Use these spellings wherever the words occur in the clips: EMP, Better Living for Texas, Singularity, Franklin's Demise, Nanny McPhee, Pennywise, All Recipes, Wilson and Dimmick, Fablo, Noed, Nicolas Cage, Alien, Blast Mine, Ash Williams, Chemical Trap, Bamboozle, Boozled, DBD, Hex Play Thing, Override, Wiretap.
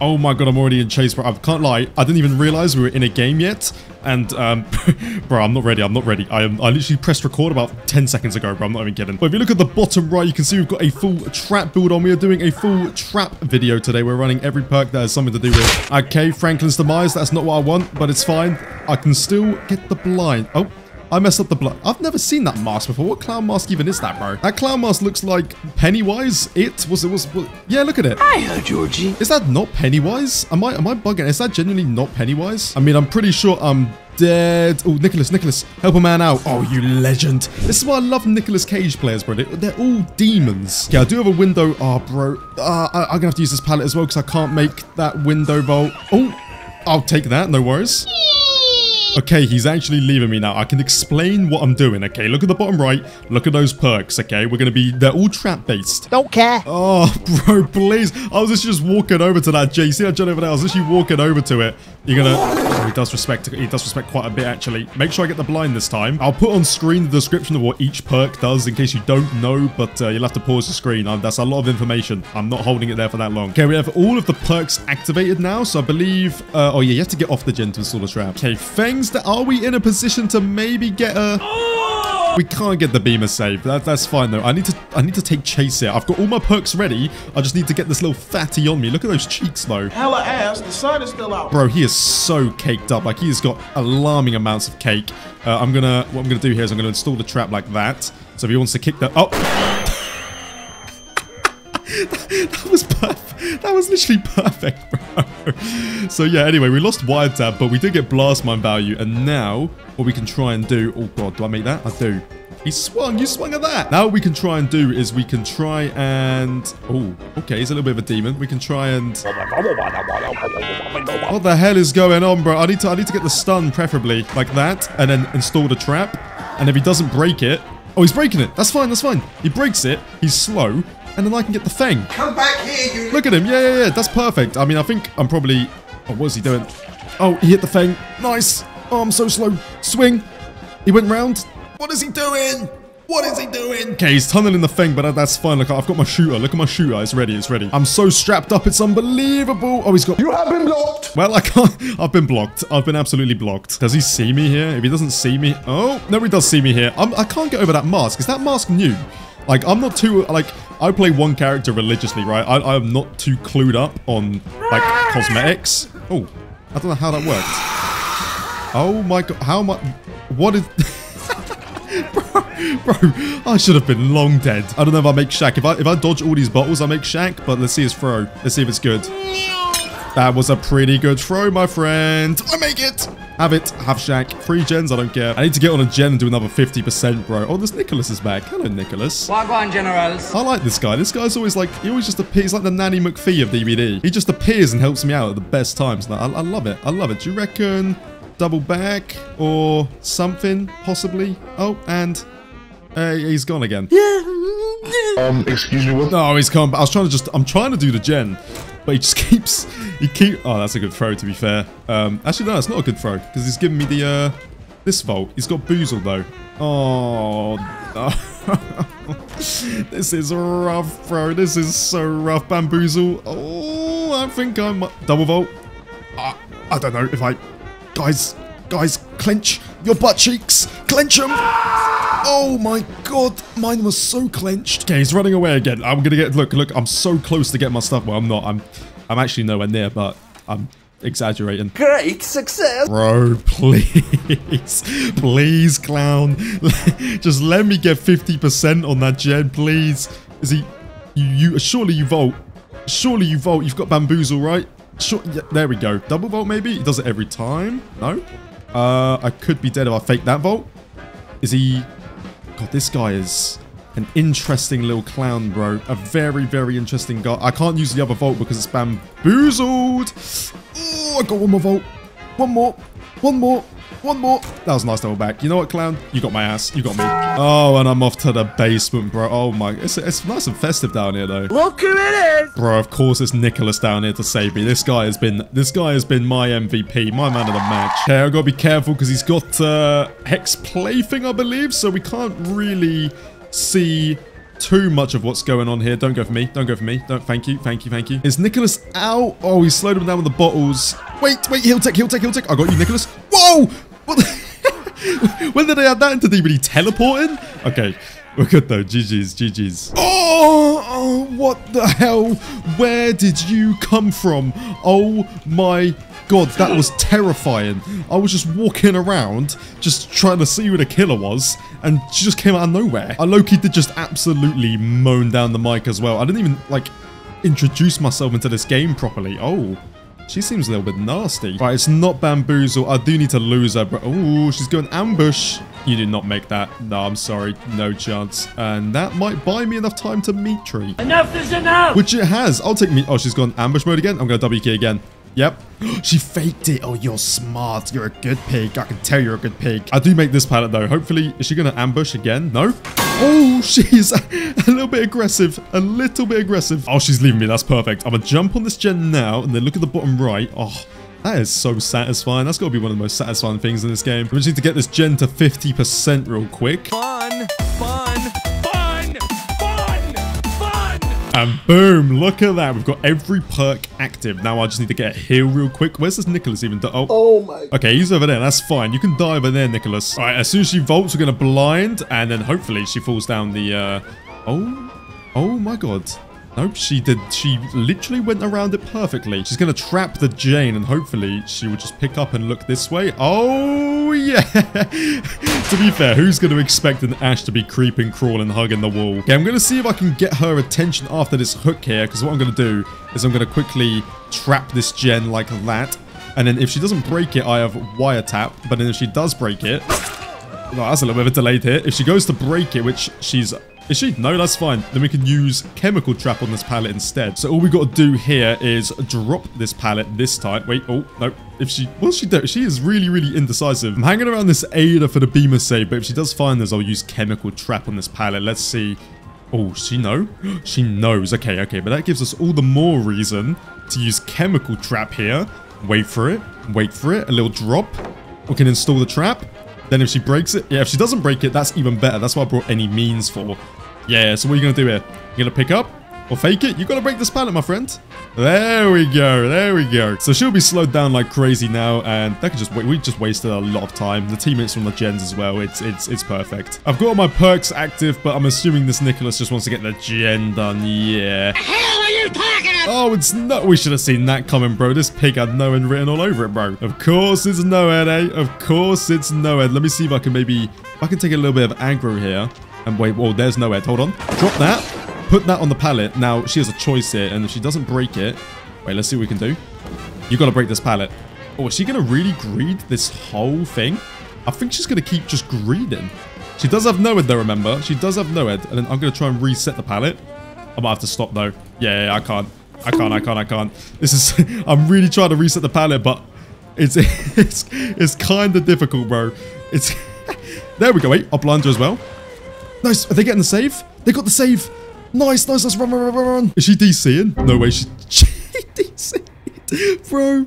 Oh my god, I'm already in chase, bro. I can't lie. I didn't even realize we were in a game yet. And, bro, I'm not ready. I literally pressed record about 10 seconds ago, bro. I'm not even kidding. But if you look at the bottom right, you can see we've got a full trap build on. We are doing a full trap video today. We're running every perk that has something to do with. Okay, Franklin's Demise. That's not what I want, but it's fine. I can still get the blind. Oh. I messed up the blood. I've never seen that mask before. What clown mask even is that, bro? That clown mask looks like Pennywise. It was. Yeah, look at it. Hiya, Georgie. Is that not Pennywise? Am I bugging? Is that genuinely not Pennywise? I mean, I'm pretty sure I'm dead. Oh, Nicolas, help a man out. Oh, you legend. This is why I love Nicolas Cage players, bro. They're all demons. Okay, I do have a window. Oh, bro. I'm gonna have to use this pallet as well because I can't make that window bolt. Oh, I'll take that. No worries. Okay, he's actually leaving me now. I can explain what I'm doing, okay? Look at the bottom right. Look at those perks, okay? We're going to be... They're all trap-based. Don't care. Oh, bro, please. I was just walking over to that, Jay. See that John over there? I was literally walking over to it. You're going to... Oh, he does respect quite a bit, actually. Make sure I get the blind this time. I'll put on screen the description of what each perk does in case you don't know, but you'll have to pause the screen. That's a lot of information. I'm not holding it there for that long. Okay, we have all of the perks activated now, so I believe... oh, yeah, you have to get off the gym to install the trap. Okay, thanks. Are we in a position to maybe get a... Oh! We can't get the beamer save. That's fine, though. I need to take chase here. I've got all my perks ready. I just need to get this little fatty on me. Look at those cheeks, though. Hella ass. The sun is still out. Bro, he is so caked up. Like, he's got alarming amounts of cake. What I'm gonna do here is I'm gonna install the trap like that. So if he wants to kick that... Oh! That was perfect. That was literally perfect, bro. So, yeah, anyway, we lost Wiretap, but we did get Blast Mine value. And now, what we can try and do... Oh, God, do I make that? I do. He swung. You swung at that. Now, what we can try and do is we can try and... Oh, okay, he's a little bit of a demon. We can try and... What the hell is going on, bro? I need to get the stun, preferably, like that, and then install the trap. And if he doesn't break it... Oh, he's breaking it. That's fine, that's fine. He breaks it. He's slow. And then I can get the thing. Come back here, you... Look at him. Yeah. That's perfect. I mean, I think I'm probably... Oh, what's he doing? Oh, he hit the thing. Nice. Oh, I'm so slow. Swing. He went round. What is he doing? What is he doing? Okay, he's tunneling the thing, but that's fine. Look, I've got my shooter. Look at my shooter. It's ready. It's ready. I'm so strapped up. It's unbelievable. Oh, he's got... You have been blocked. Well, I can't... I've been blocked. I've been absolutely blocked. Does he see me here? If he doesn't see me... Oh, no, he does see me here. I can't get over that mask. Is that mask new? Like, I'm not too... Like... I play one character religiously, right? I'm not too clued up on, like, cosmetics. Oh, I don't know how that worked. Oh my god, how am I... What is... bro, I should have been long dead. I don't know if I make Shaq. If I dodge all these bottles, I make Shaq, but let's see his throw. Let's see if it's good. That was a pretty good throw, my friend. I make it. Have it. Have Shaq. 3 gens, I don't care. I need to get on a gen and do another 50%, bro. Oh, this Nicolas is back. Hello, Nicolas. Wagwan, generals. I like this guy. This guy's always like, he always just appears. He's like the Nanny McPhee of DBD. He just appears and helps me out at the best times. Like, I love it. I love it. Do you reckon double back or something, possibly? Oh, and he's gone again. Excuse me, what? No, he's gone. But I was trying to just, I'm trying to do the gen. But he just keeps... Oh, that's a good throw, to be fair. Actually, no, it's not a good throw. Because he's giving me the... This vault. He's got Boozled, though. Oh, no. This is rough, bro. This is so rough. Bamboozle. Oh, I think I might... Double vault. I don't know if I... Guys, clench your butt cheeks. Clench them. Oh my god, mine was so clenched. Okay, he's running away again. I'm gonna get... Look, I'm so close to getting my stuff. Well, I'm not. I'm actually nowhere near, but I'm exaggerating. Great success. Bro, please. Please, clown. Just let me get 50% on that gen, please. Is he... Surely you vault. Surely you vault. You've got Bamboozle, right? Sure, yeah, there we go. Double vault, maybe? He does it every time. No? I could be dead if I fake that vault. Is he... God, this guy is an interesting little clown, bro. A very, very interesting guy. I can't use the other vault because it's bamboozled. Oh, I got one more vault. One more. That was a nice double back. You know what, clown? You got my ass. You got me. Oh, and I'm off to the basement, bro. Oh, my. It's nice and festive down here, though. Look who it is. Bro, of course it's Nicolas down here to save me. This guy has been my MVP, my man of the match. Okay, I've got to be careful because he's got Hex Play Thing, I believe. So we can't really see... too much of what's going on here. Don't go for me. Don't go for me. Don't. Thank you. Thank you. Thank you. Is Nicolas out? Oh, he slowed him down with the bottles. Wait. He'll take. He'll take. He'll take. I got you, Nicolas. Whoa! What the when did they add that into DBD? Teleporting? Okay. We're good though. GG's. GG's. Oh, what the hell? Where did you come from? Oh my God, that was terrifying. I was just walking around, just trying to see who the killer was, and she just came out of nowhere. I low-key did just absolutely moan down the mic as well. I didn't even, like, introduce myself into this game properly. Oh, she seems a little bit nasty. Right, it's not Bamboozle. I do need to lose her, but... Oh, she's going ambush. You did not make that. No, I'm sorry. No chance. And that might buy me enough time to meet Tree. Enough is enough! Which it has. I'll take me... Oh, she's gone ambush mode again. I'm going to double key again. Yep. She faked it. Oh, you're smart. You're a good pig. I can tell you're a good pig. I do make this palette, though. Hopefully, is she going to ambush again? No? Oh, she's a little bit aggressive. A little bit aggressive. Oh, she's leaving me. That's perfect. I'm going to jump on this gen now, and then look at the bottom right. Oh, that is so satisfying. That's got to be one of the most satisfying things in this game. We just need to get this gen to 50% real quick. Fun. Fun. And boom, look at that. We've got every perk active. Now I just need to get a heal real quick. Where's this Nicolas even? Oh my. Okay, he's over there. That's fine. You can die over there, Nicolas. All right, as soon as she vaults, we're going to blind. And then hopefully she falls down the... Oh my God. Nope, she did. She literally went around it perfectly. She's going to trap the Jane, and hopefully she will just pick up and look this way. Oh, yeah. To be fair, who's going to expect an Ash to be creeping, crawling, hugging the wall? Okay, I'm going to see if I can get her attention after this hook here, because what I'm going to do is I'm going to quickly trap this Jen like that. And then if she doesn't break it, I have Wiretap. But then if she does break it... Oh, that's a little bit of a delayed hit. If she goes to break it, which she's... Is she? No, that's fine. Then we can use Chemical Trap on this palette instead. So all we got to do here is drop this palette this time. Wait, oh, no. If she... What's she doing? She is really, really indecisive. I'm hanging around this Ada for the Beamer save, but if she does find this, I'll use Chemical Trap on this palette. Let's see. Oh, she knows? She knows. Okay, okay. But that gives us all the more reason to use Chemical Trap here. Wait for it. Wait for it. A little drop. We can install the trap. Then if she breaks it... Yeah, if she doesn't break it, that's even better. That's what I brought any means for. Yeah, so what are you going to do here? You're going to pick up or fake it? You've got to break this palette, my friend. There we go. There we go. So she'll be slowed down like crazy now. And that could just... We just wasted a lot of time. The teammates from the gens as well. It's perfect. I've got all my perks active, but I'm assuming this Nicolas just wants to get the gen done. Yeah. The hell are you talking about? Oh, it's not... We should have seen that coming, bro. This pig had Noed written all over it, bro. Of course it's Noed, eh? Of course it's Noed. Let me see if I can maybe... If I can take a little bit of aggro here. And wait, whoa, there's Noed. Hold on. Drop that. Put that on the pallet. Now, she has a choice here, and if she doesn't break it... Wait, let's see what we can do. You got to break this pallet. Oh, is she going to really greed this whole thing? I think she's going to keep just greeding. She does have Noed, though, remember? She does have Noed, and then I'm going to try and reset the pallet. I might have to stop, though. Yeah, I can't. This is... I'm really trying to reset the pallet, but it's kind of difficult, bro. It's... There we go. Wait, I'll blind her as well. Nice. Are they getting the save? They got the save. Nice, nice, nice, run. Is she DCing? No way, she DC'd. Bro,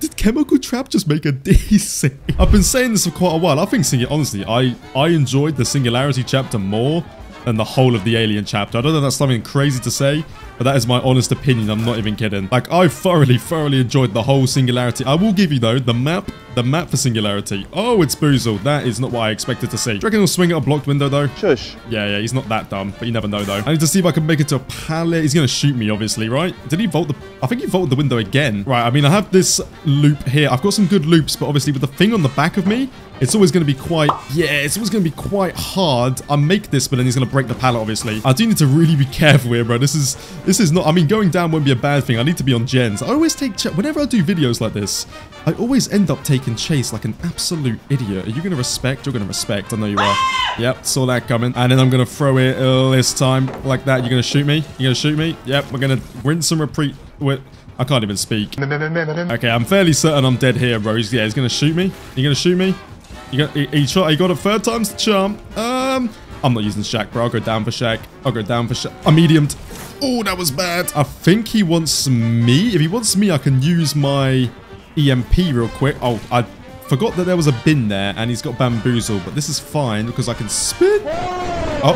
did Chemical Trap just make a DC? I've been saying this for quite a while. I think, honestly, I enjoyed the Singularity chapter more than the whole of the Alien chapter. I don't know if that's something crazy to say, but that is my honest opinion. I'm not even kidding. Like, I thoroughly enjoyed the whole Singularity. I will give you, though, the map for Singularity. Oh, it's Boozled. That is not what I expected to see. Do you reckon he'll swing at a blocked window, though? Shush. Yeah, he's not that dumb, but you never know, though. I need to see if I can make it to a pallet. He's going to shoot me, obviously, right? Did he vault the... I think he vaulted the window again. Right, I mean, I have this loop here. I've got some good loops, but obviously with the thing on the back of me, it's always going to be quite... Yeah, it's always going to be quite hard. I make this, but then he's going to break the pallet, obviously. I do need to really be careful here, bro. This is not... I mean, going down won't be a bad thing. I need to be on gens. I always take... Whenever I do videos like this, I always end up taking... Can chase like an absolute idiot. Are you going to respect? You're going to respect. I know you are. Yep, saw that coming. And then I'm going to throw it this time like that. You're going to shoot me? You're going to shoot me? Yep, we're going to rinse and repeat. I can't even speak. Okay, I'm fairly certain I'm dead here, bro. Yeah, he's going to shoot me. You're going to shoot me? He got it. Third time's the charm. I'm not using Shaq, bro. I'll go down for Shaq. I'll go down for Shaq. I'm mediumed. Oh, that was bad. I think he wants me. If he wants me, I can use my... EMP real quick. Oh, I forgot that there was a bin there, and he's got Bamboozle, but this is fine because I can spin. Oh,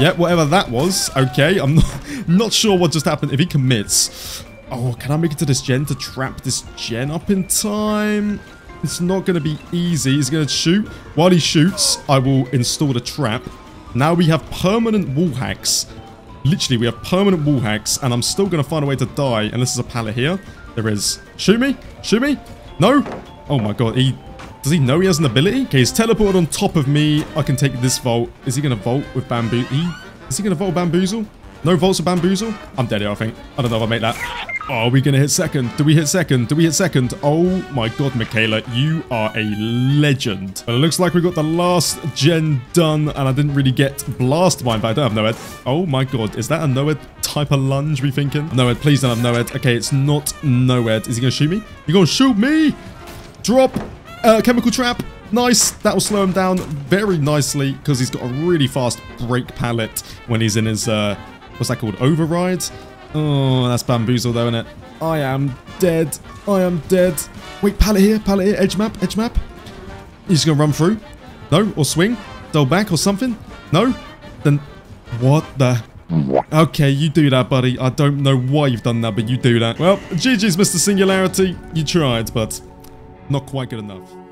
Yeah, whatever that was. Okay, I'm not sure what just happened. If he commits... Oh, can I make it to this gen to trap this gen up in time? It's not going to be easy. He's going to shoot. While he shoots, I will install the trap. Now we have permanent wall hacks. Literally, we have permanent wall hacks, and I'm still going to find a way to die. And this is a pallet here. There is. Shoot me. Shoot me. No. Oh, my God. Does he know he has an ability? Okay, he's teleported on top of me. I can take this vault. Is he going to vault with bamboo? Is he going to vault bamboozle? No vaults of bamboozle? I'm dead here, I think. I don't know if I make that. Oh, are we going to hit second? Do we hit second? Do we hit second? Oh my God, Michaela, you are a legend. But it looks like we got the last gen done, and I didn't really get Blast Mine, but I don't have Noed. Oh my God, is that a Noed type of lunge, we thinking? Noed, please don't have Noed. Okay, it's not Noed. Is he going to shoot me? You're going to shoot me? Drop. Chemical Trap. Nice. That will slow him down very nicely, because he's got a really fast brake pallet when he's in his, what's that called? Override? Oh, that's bamboozle though, isn't it? I am dead. I am dead. Wait, pallet here, edge map, edge map. He's gonna run through. No, or swing. Double back or something. No? Then what the... Okay, you do that, buddy. I don't know why you've done that, but you do that. Well, GG's, Mr. Singularity. You tried, but not quite good enough.